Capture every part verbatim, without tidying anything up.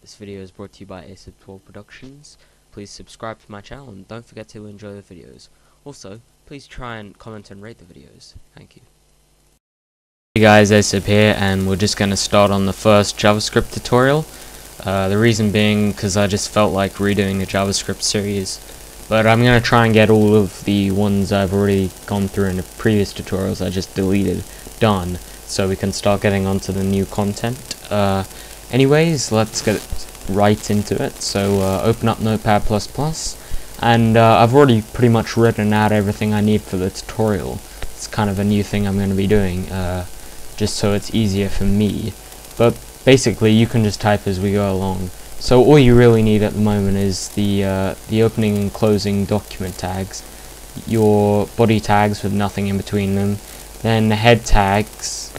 This video is brought to you by A S I B twelve Productions. Please subscribe to my channel and don't forget to enjoy the videos. Also, please try and comment and rate the videos. Thank you. Hey guys, A S I B here, and we're just going to start on the first JavaScript tutorial. Uh, the reason being because I just felt like redoing the JavaScript series. But I'm going to try and get all of the ones I've already gone through in the previous tutorials I just deleted done, so we can start getting onto the new content. Uh, anyways, let's get right into it. So uh, open up Notepad plus plus, and uh, I've already pretty much written out everything I need for the tutorial. It's kind of a new thing I'm going to be doing, uh, just so it's easier for me. But basically, you can just type as we go along. So all you really need at the moment is the, uh, the opening and closing document tags, your body tags with nothing in between them, then the head tags,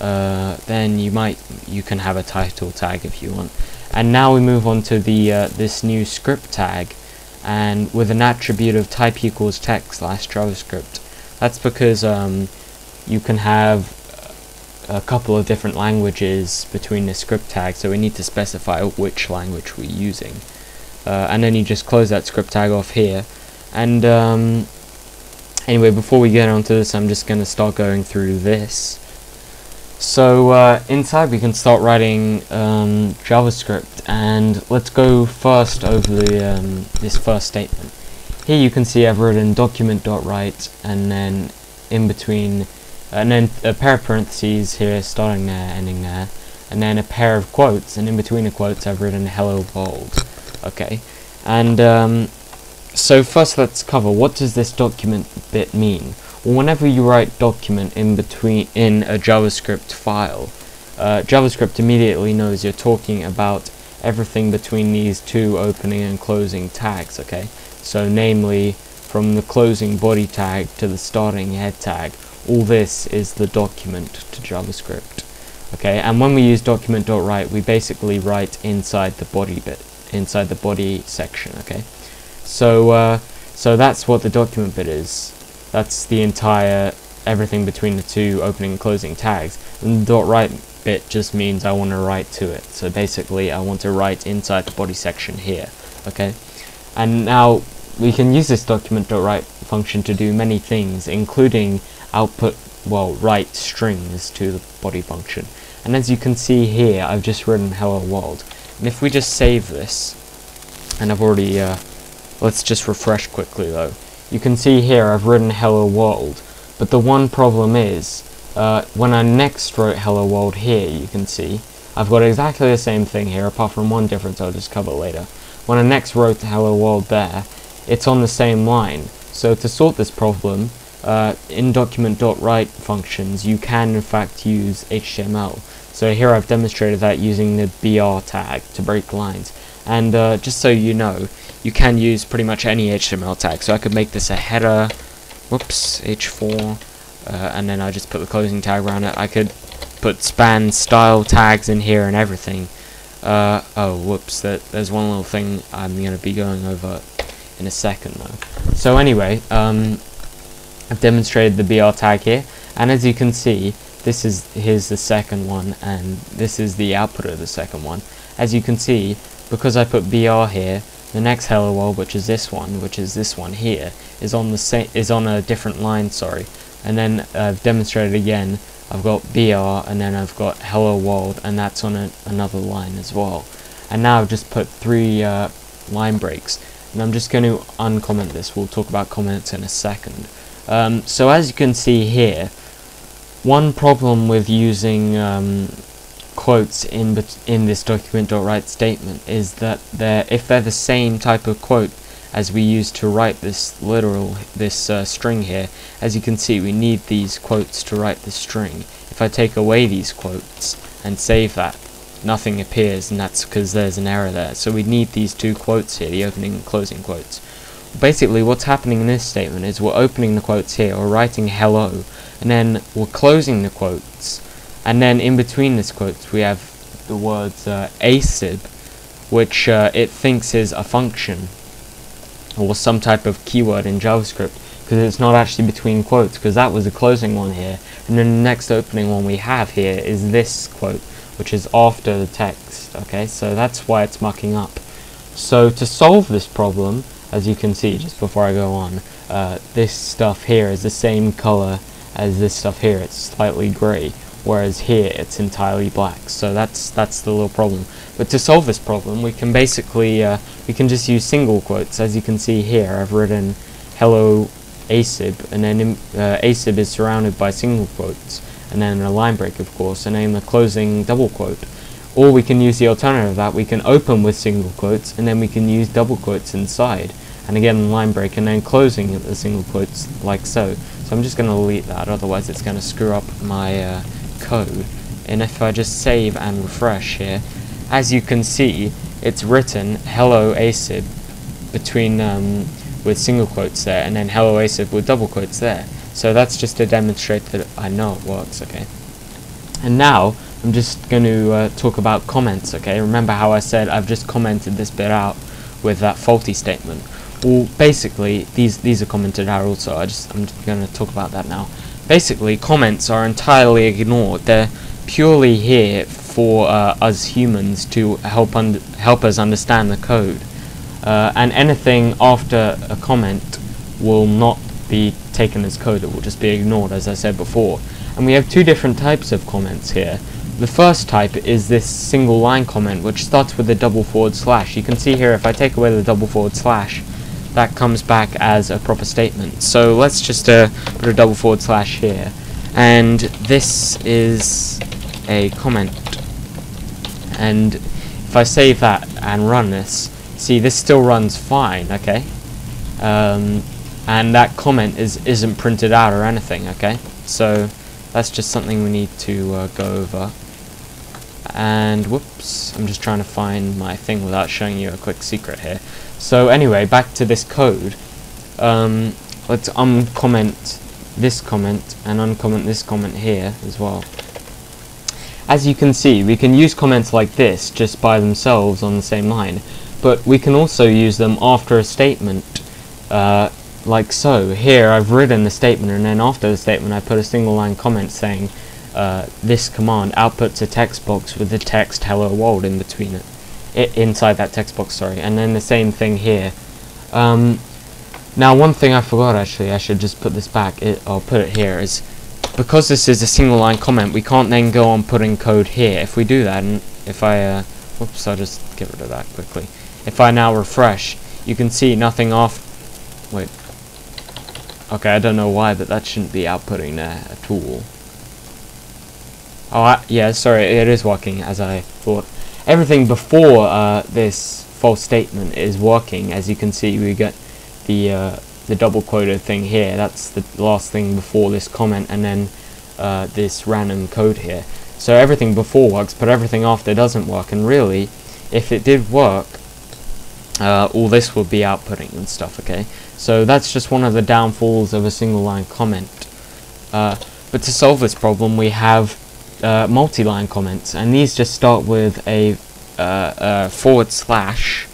uh, then you might you can have a title tag if you want. And now we move on to the uh, this new script tag, and with an attribute of type equals text slash JavaScript. That's because um, you can have a couple of different languages between the script tag, so we need to specify which language we're using. Uh, and then you just close that script tag off here. And um, anyway, before we get onto this, I'm just going to start going through this. So uh, inside we can start writing um, JavaScript, and let's go first over the um, this first statement. Here you can see I've written document.write, and then in between and then a pair of parentheses here, starting there, ending there, and then a pair of quotes, and in between the quotes I've written hello world. Okay, and um, so first let's cover what does this document bit mean. Well, whenever you write document in between in a JavaScript file, uh, JavaScript immediately knows you're talking about everything between these two opening and closing tags. Okay, so namely from the closing body tag to the starting head tag. All this is the document to JavaScript. Okay, and when we use document.write, we basically write inside the body bit, inside the body section. Okay, so uh, so that's what the document bit is. That's the entire everything between the two opening and closing tags. And the .write bit just means I want to write to it. So basically, I want to write inside the body section here. Okay, and now we can use this document.write function to do many things, including output, well, write strings to the body function. And as you can see here, I've just written hello world. And if we just save this, and I've already, uh, let's just refresh quickly though. You can see here I've written hello world, but the one problem is, uh, when I next wrote hello world here, you can see, I've got exactly the same thing here, apart from one difference I'll just cover later. When I next wrote hello world there, it's on the same line. So to sort this problem, Uh, in document.write functions, you can in fact use H T M L. So here I've demonstrated that using the B R tag to break lines. And uh, just so you know, you can use pretty much any H T M L tag. So I could make this a header, whoops, H four, uh, and then I just put the closing tag around it. I could put span style tags in here and everything. Uh, oh, whoops, that, there's one little thing I'm going to be going over in a second though. So anyway, um, I've demonstrated the B R tag here, and as you can see, this is here's the second one, and this is the output of the second one. As you can see, because I put B R here, the next hello world, which is this one, which is this one here, is on the same is on a different line. Sorry, and then I've demonstrated again. I've got B R, and then I've got hello world, and that's on a, another line as well. And now I've just put three uh, line breaks, and I'm just going to uncomment this. We'll talk about comments in a second. Um, so as you can see here, one problem with using um, quotes in bet in this document.write statement is that they're, if they're the same type of quote as we use to write this literal this uh, string here, as you can see, we need these quotes to write the string. If I take away these quotes and save that, nothing appears, and that's because there's an error there. So we need these two quotes here, the opening and closing quotes. Basically, what's happening in this statement is we're opening the quotes here, we're writing hello, and then we're closing the quotes, and then in between these quotes we have the words uh, A S I B, which uh, it thinks is a function or some type of keyword in JavaScript, because it's not actually between quotes, because that was the closing one here, and then the next opening one we have here is this quote, which is after the text. Okay, so that's why it's mucking up. So to solve this problem, as you can see just before I go on, uh, this stuff here is the same color as this stuff here. It's slightly gray, whereas here it's entirely black. So that's that's the little problem. But to solve this problem, we can basically uh, we can just use single quotes. As you can see here, I've written hello A S I B, and then uh, A S I B is surrounded by single quotes, and then a line break, of course, and then the closing double quote. Or we can use the alternative of that. We can open with single quotes, and then we can use double quotes inside, and again line break, and then closing the single quotes like so. So I'm just going to delete that, otherwise it's going to screw up my uh, code. And if I just save and refresh here, as you can see, it's written hello A S I B between um, with single quotes there, and then hello A S I B with double quotes there. So that's just to demonstrate that I know it works, okay? And now I'm just going to uh, talk about comments, okay? Remember how I said I've just commented this bit out with that faulty statement? Well, basically, these these are commented out also. I just I'm just going to talk about that now. Basically, comments are entirely ignored. They're purely here for uh, us humans to help und help us understand the code. Uh, and anything after a comment will not be taken as code. It will just be ignored, as I said before. And we have two different types of comments here. The first type is this single line comment, which starts with a double forward slash. You can see here, if I take away the double forward slash, that comes back as a proper statement. So let's just uh, put a double forward slash here, and this is a comment. And if I save that and run this, see, this still runs fine, okay? Um, and that comment is isn't printed out or anything, okay? So that's just something we need to uh, go over. And whoops, I'm just trying to find my thing without showing you a quick secret here. So anyway, back to this code. Um, let's uncomment this comment and uncomment this comment here as well. As you can see, we can use comments like this just by themselves on the same line, but we can also use them after a statement, uh, like so. Here I've written the statement, and then after the statement I put a single line comment saying Uh, this command outputs a text box with the text hello world in between it, it inside that text box, sorry, and then the same thing here. Um, now, one thing I forgot, actually, I should just put this back, it, I'll put it here, is because this is a single line comment, we can't then go on putting code here. If we do that, and if I, uh, whoops, I'll just get rid of that quickly. If I now refresh, you can see nothing off, wait, okay, I don't know why, but that shouldn't be outputting there at all. Oh, I, yeah, sorry, it is working, as I thought. Everything before uh, this false statement is working. As you can see, we get the uh, the double quoted thing here. That's the last thing before this comment, and then uh, this random code here. So everything before works, but everything after doesn't work. And really, if it did work, uh, all this would be outputting and stuff, okay? So that's just one of the downfalls of a single line comment. Uh, but to solve this problem, we have Uh, multi-line comments, and these just start with a uh, uh, forward slash.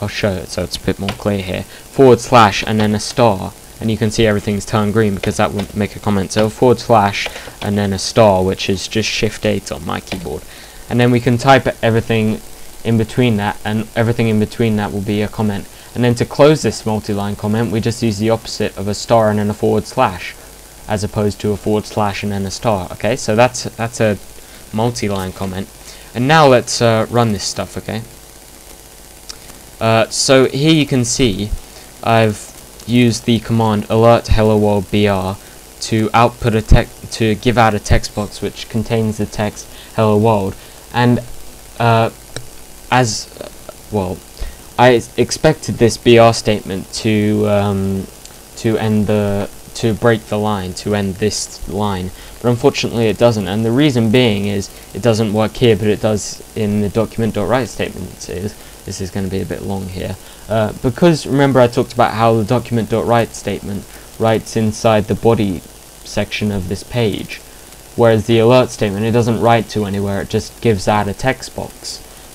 I'll show it so it's a bit more clear here. Forward slash and then a star, and you can see everything's turned green because that wouldn't make a comment. So forward slash and then a star, which is just shift eight on my keyboard, and then we can type everything in between that, and everything in between that will be a comment. And then to close this multi-line comment, we just use the opposite of a star and then a forward slash, as opposed to a forward slash and then a star, okay? So that's that's a multi-line comment. And now let's uh, run this stuff, okay? Uh, so here you can see I've used the command alert hello world B R to output a text, to give out a text box which contains the text hello world. And uh, as well, I expected this B R statement to um, to end the to break the line, to end this line, but unfortunately it doesn't, and the reason being is it doesn't work here, but it does in the document.write statements. Is this is going to be a bit long here, uh, because remember I talked about how the document.write statement writes inside the body section of this page, whereas the alert statement, it doesn't write to anywhere, it just gives out a text box.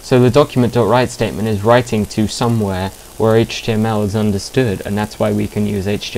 So the document.write statement is writing to somewhere where H T M L is understood, and that's why we can use H T M L